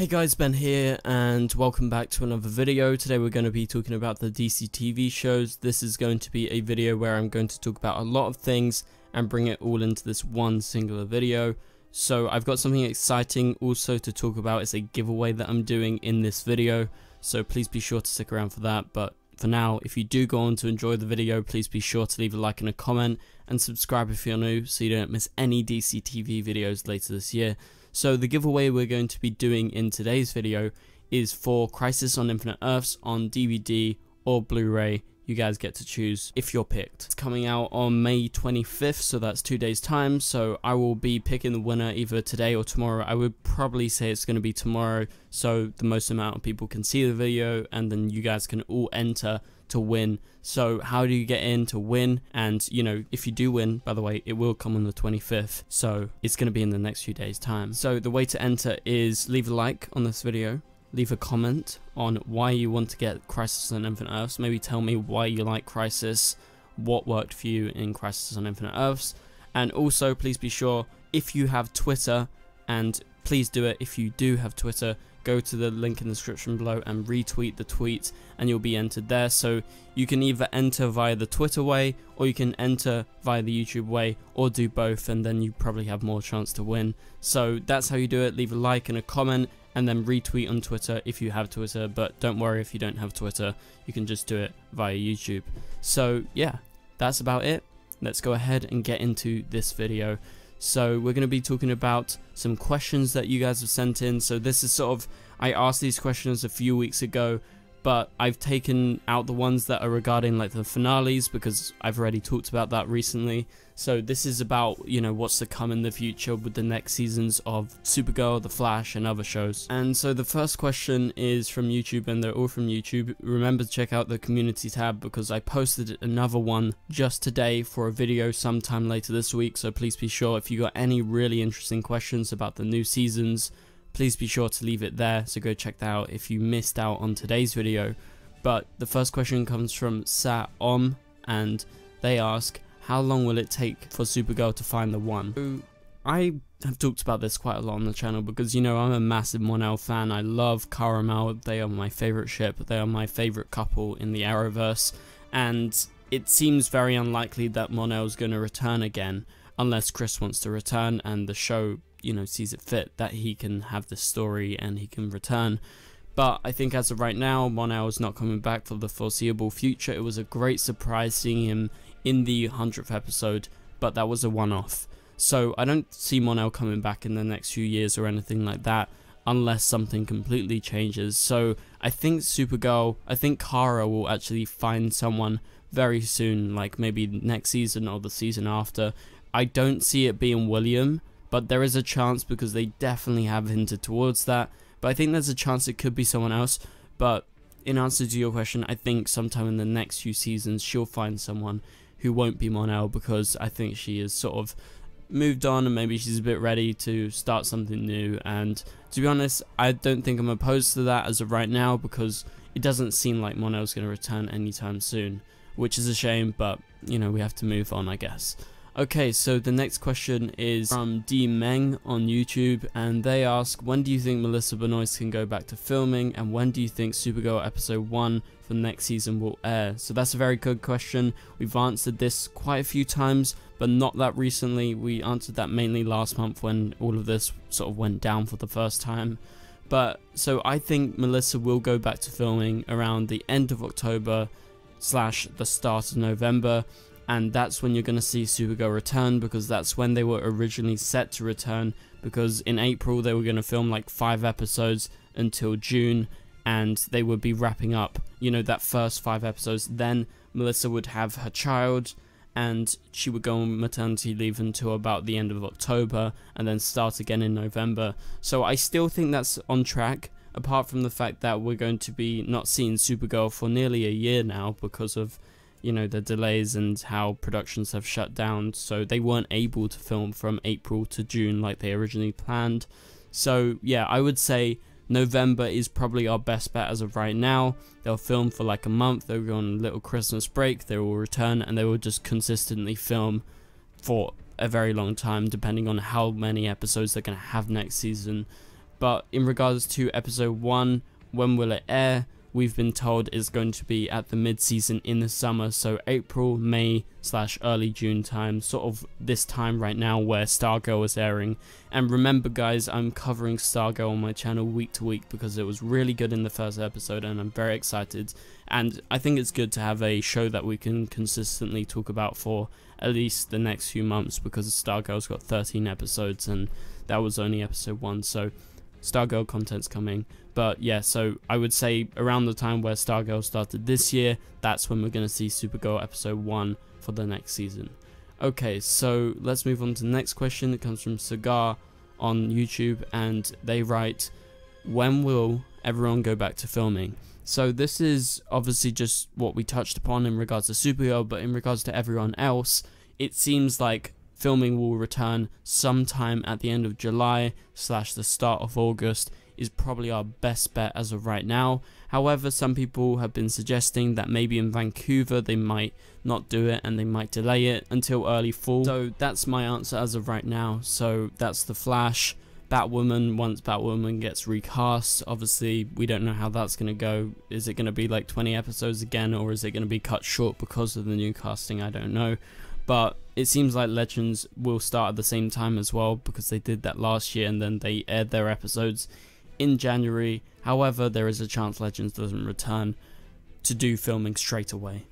Hey guys, Ben here and welcome back to another video. Today we're going to be talking about the DC TV shows. This is going to be a video where I'm going to talk about a lot of things and bring it all into this one singular video. So I've got something exciting also to talk about. It's a giveaway that I'm doing in this video, so please be sure to stick around for that. But for now, if you do go on to enjoy the video, please be sure to leave a like and a comment and subscribe if you're new so you don't miss any DC TV videos later this year. So the giveaway we're going to be doing in today's video is for Crisis on Infinite Earths on DVD or Blu-ray. You guys get to choose if you're picked. It's coming out on May 25th, so that's 2 days time. So I will be picking the winner either today or tomorrow. I would probably say it's going to be tomorrow, so the most amount of people can see the video and then you guys can all enter to win. So how do you get in to win? And you know, if you do win, by the way, it will come on the 25th, so it's going to be in the next few days time. So the way to enter is leave a like on this video, leave a comment on why you want to get Crisis on Infinite Earths. Maybe tell me why you like Crisis, what worked for you in Crisis on Infinite Earths. And also please be sure, if you have Twitter, and please do it if you do have Twitter, go to the link in the description below and retweet the tweet and you'll be entered there. So you can either enter via the Twitter way or you can enter via the YouTube way, or do both, and then you probably have more chance to win. So that's how you do it. Leave a like and a comment and then retweet on Twitter if you have Twitter, but don't worry if you don't have Twitter, you can just do it via YouTube. So yeah, that's about it. Let's go ahead and get into this video. So we're going to be talking about some questions that you guys have sent in. So this is sort of, I asked these questions a few weeks ago, but I've taken out the ones that are regarding like the finales because I've already talked about that recently. So this is about, you know, what's to come in the future with the next seasons of Supergirl, The Flash and other shows. And so the first question is from YouTube, and they're all from YouTube. Remember to check out the community tab because I posted another one just today for a video sometime later this week. So please be sure, if you got any really interesting questions about the new seasons, please be sure to leave it there. So go check that out if you missed out on today's video. But the first question comes from Sa Om, and they ask, how long will it take for Supergirl to find the one? So I have talked about this quite a lot on the channel because, you know, I'm a massive Mon-El fan. I love Karamel. They are my favorite ship. They are my favorite couple in the Arrowverse. And it seems very unlikely that Mon-El's going to return again unless Chris wants to return and the show, you know, sees it fit that he can have this story and he can return. But I think as of right now, Mon-El is not coming back for the foreseeable future. It was a great surprise seeing him in the 100th episode, but that was a one-off. So I don't see Mon-El coming back in the next few years or anything like that unless something completely changes. So I think Supergirl, I think Kara will actually find someone very soon, like maybe next season or the season after. I don't see it being William, but there is a chance because they definitely have hinted towards that. But I think there's a chance it could be someone else. But in answer to your question, I think sometime in the next few seasons she'll find someone who won't be Mon-El, because I think she has sort of moved on and maybe she's a bit ready to start something new. And to be honest, I don't think I'm opposed to that as of right now because it doesn't seem like Mon-El's going to return anytime soon, which is a shame, but you know, we have to move on, I guess. Okay, so the next question is from D Meng on YouTube, and they ask, when do you think Melissa Benoist can go back to filming, and when do you think Supergirl episode 1 for next season will air? So that's a very good question. We've answered this quite a few times, but not that recently. We answered that mainly last month when all of this sort of went down for the first time. But so I think Melissa will go back to filming around the end of October/the start of November. And that's when you're going to see Supergirl return, because that's when they were originally set to return, because in April they were going to film like 5 episodes until June and they would be wrapping up, you know, that first 5 episodes. Then Melissa would have her child and she would go on maternity leave until about the end of October and then start again in November. So I still think that's on track, apart from the fact that we're going to be not seeing Supergirl for nearly a year now because of, you know, the delays and how productions have shut down, so they weren't able to film from April to June like they originally planned. So yeah, I would say November is probably our best bet as of right now. They'll film for like a month, they'll go on a little Christmas break, they will return, and they will just consistently film for a very long time depending on how many episodes they're going to have next season. but in regards to episode 1, when will it air, we've been told is going to be at the mid-season in the summer, so April, May / early June time, sort of this time right now where Stargirl is airing. And remember guys, I'm covering Stargirl on my channel week to week because it was really good in the first episode and I'm very excited, and I think it's good to have a show that we can consistently talk about for at least the next few months, because Stargirl's got 13 episodes and that was only episode 1, so Stargirl content's coming. But yeah, so I would say around the time where Stargirl started this year, that's when we're going to see Supergirl episode 1 for the next season. Okay, so let's move on to the next question. It comes from Sagar on YouTube, and they write, when will everyone go back to filming? So this is obviously just what we touched upon in regards to Supergirl, but in regards to everyone else, it seems like filming will return sometime at the end of July / the start of August is probably our best bet as of right now. However, some people have been suggesting that maybe in Vancouver they might not do it and they might delay it until early fall. So that's my answer as of right now. So that's The Flash, Batwoman, once Batwoman gets recast. Obviously, we don't know how that's going to go. Is it going to be like 20 episodes again, or is it going to be cut short because of the new casting? I don't know. But it seems like Legends will start at the same time as well, because they did that last year and then they aired their episodes in January. However, there is a chance Legends doesn't return to do filming straight away.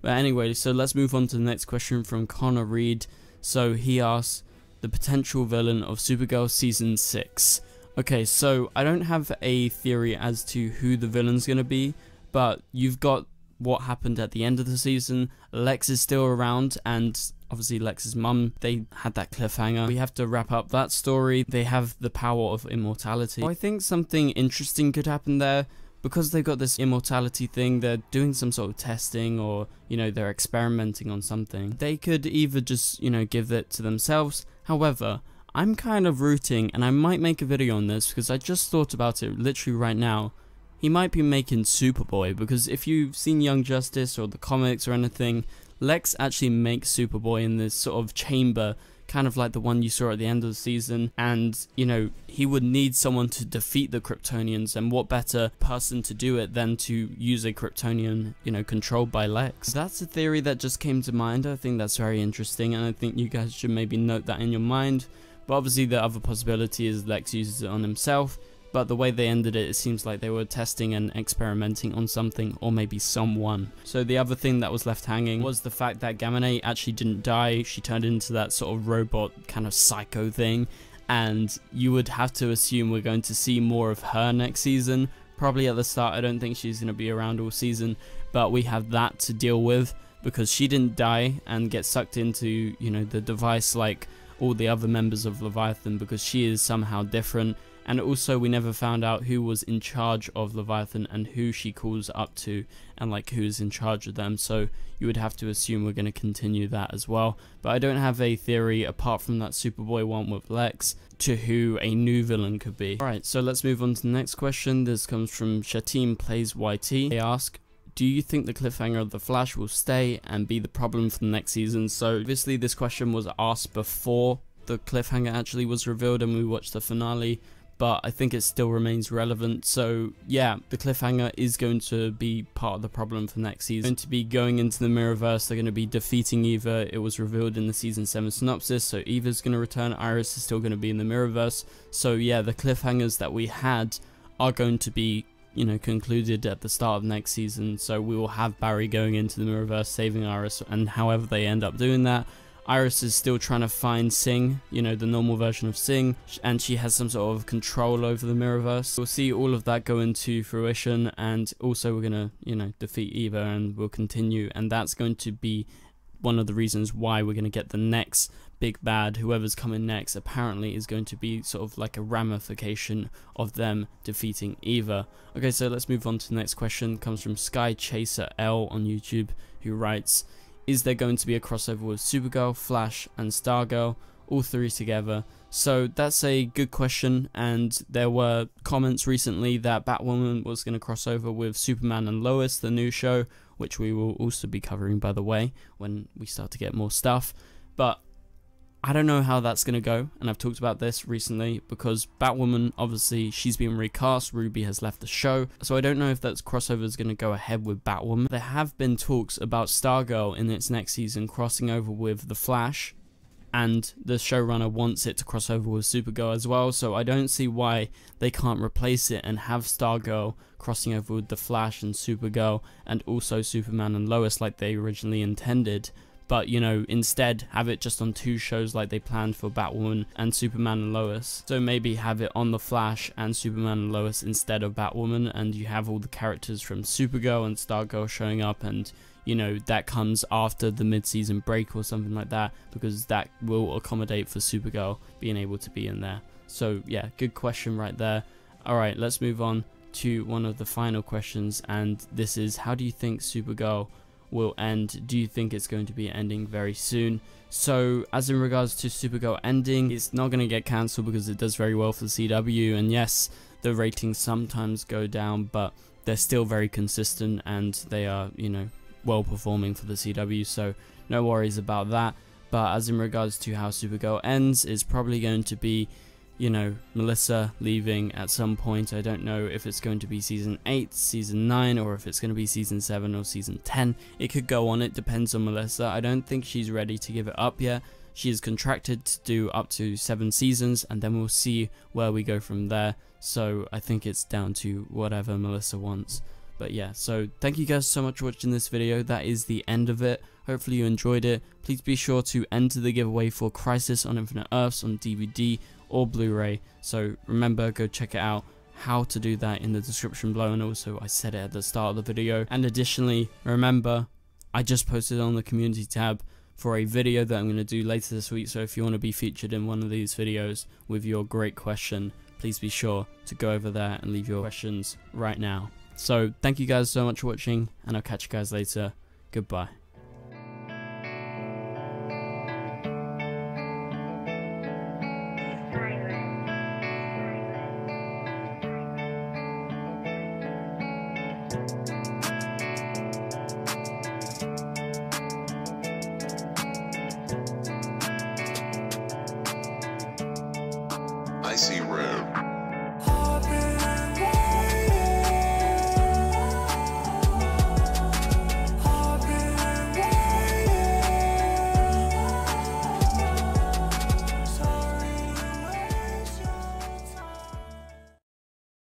But anyway, so let's move on to the next question from Connor Reed. So he asks, the potential villain of Supergirl Season 6. Okay, so I don't have a theory as to who the villain's going to be, but you've got what happened at the end of the season. Lex is still around, and obviously Lex's mum, they had that cliffhanger. We have to wrap up that story. They have the power of immortality. I think something interesting could happen there, because they've got this immortality thing. They're doing some sort of testing, or, you know, they're experimenting on something. They could either just, you know, give it to themselves. However, I'm kind of rooting, and I might make a video on this because I just thought about it literally right now. He might be making Superboy, because if you've seen Young Justice or the comics or anything, Lex actually makes Superboy in this sort of chamber, kind of like the one you saw at the end of the season, and, you know, he would need someone to defeat the Kryptonians, and what better person to do it than to use a Kryptonian, you know, controlled by Lex. That's a theory that just came to mind. I think that's very interesting, and I think you guys should maybe note that in your mind. But obviously the other possibility is Lex uses it on himself. But the way they ended it, it seems like they were testing and experimenting on something, or maybe someone. So the other thing that was left hanging was the fact that Gamemnae actually didn't die. She turned into that sort of robot kind of psycho thing, and you would have to assume we're going to see more of her next season. Probably at the start, I don't think she's going to be around all season, but we have that to deal with, because she didn't die and get sucked into, you know, the device like all the other members of Leviathan, because she is somehow different. And also, we never found out who was in charge of Leviathan and who she calls up to, and like who's in charge of them. So you would have to assume we're going to continue that as well. But I don't have a theory apart from that Superboy one with Lex to who a new villain could be. Alright, so let's move on to the next question. This comes from ShateenPlaysYT. They ask, do you think the cliffhanger of The Flash will stay and be the problem for the next season? So obviously this question was asked before the cliffhanger actually was revealed and we watched the finale, but I think it still remains relevant. So yeah, the cliffhanger is going to be part of the problem for next season. They're going to be going into the Mirrorverse, they're going to be defeating Eva. It was revealed in the season 7 synopsis, so Eva's going to return, Iris is still going to be in the Mirrorverse. So yeah, the cliffhangers that we had are going to be, you know, concluded at the start of next season. So we will have Barry going into the Mirrorverse, saving Iris, and however they end up doing that. Iris is still trying to find Sing, you know, the normal version of Sing, and she has some sort of control over the Mirrorverse. We'll see all of that go into fruition, and also we're gonna, you know, defeat Eva, and we'll continue, and that's going to be one of the reasons why we're gonna get the next big bad. Whoever's coming next apparently is going to be sort of like a ramification of them defeating Eva. Okay, so let's move on to the next question. It comes from SkyChaserL on YouTube, who writes, is there going to be a crossover with Supergirl, Flash, and Stargirl, all three together? So that's a good question, and there were comments recently that Batwoman was going to cross over with Superman and Lois, the new show, which we will also be covering, by the way, when we start to get more stuff. But I don't know how that's going to go, and I've talked about this recently because Batwoman, obviously, she's been recast, Ruby has left the show, so I don't know if that crossover is going to go ahead with Batwoman. There have been talks about Stargirl in its next season crossing over with The Flash, and the showrunner wants it to cross over with Supergirl as well, so I don't see why they can't replace it and have Stargirl crossing over with The Flash and Supergirl and also Superman and Lois like they originally intended. But, you know, instead have it just on two shows like they planned for Batwoman and Superman and Lois. So maybe have it on The Flash and Superman and Lois instead of Batwoman, and you have all the characters from Supergirl and Stargirl showing up, and, you know, that comes after the mid-season break or something like that, because that will accommodate for Supergirl being able to be in there. So yeah, good question right there. Alright, let's move on to one of the final questions, and this is, how do you think Supergirl will end? Do you think it's going to be ending very soon? So as in regards to Supergirl ending, it's not going to get cancelled because it does very well for the CW, and yes, the ratings sometimes go down, but they're still very consistent and they are, you know, well performing for the CW, so no worries about that. But as in regards to how Supergirl ends, it's probably going to be, you know, Melissa leaving at some point. I don't know if it's going to be season 8, season 9, or if it's going to be season 7 or season 10. It could go on, it depends on Melissa. I don't think she's ready to give it up yet. She is contracted to do up to 7 seasons, and then we'll see where we go from there. So I think it's down to whatever Melissa wants. But yeah, so thank you guys so much for watching this video. That is the end of it. Hopefully you enjoyed it. Please be sure to enter the giveaway for Crisis on Infinite Earths on DVD or Blu-ray. So remember, go check it out. How to do that in the description below, and also I said it at the start of the video. And additionally, remember, I just posted on the community tab for a video that I'm going to do later this week. So if you want to be featured in one of these videos with your great question, please be sure to go over there and leave your questions right now. So thank you guys so much for watching, and I'll catch you guys later. Goodbye. I see.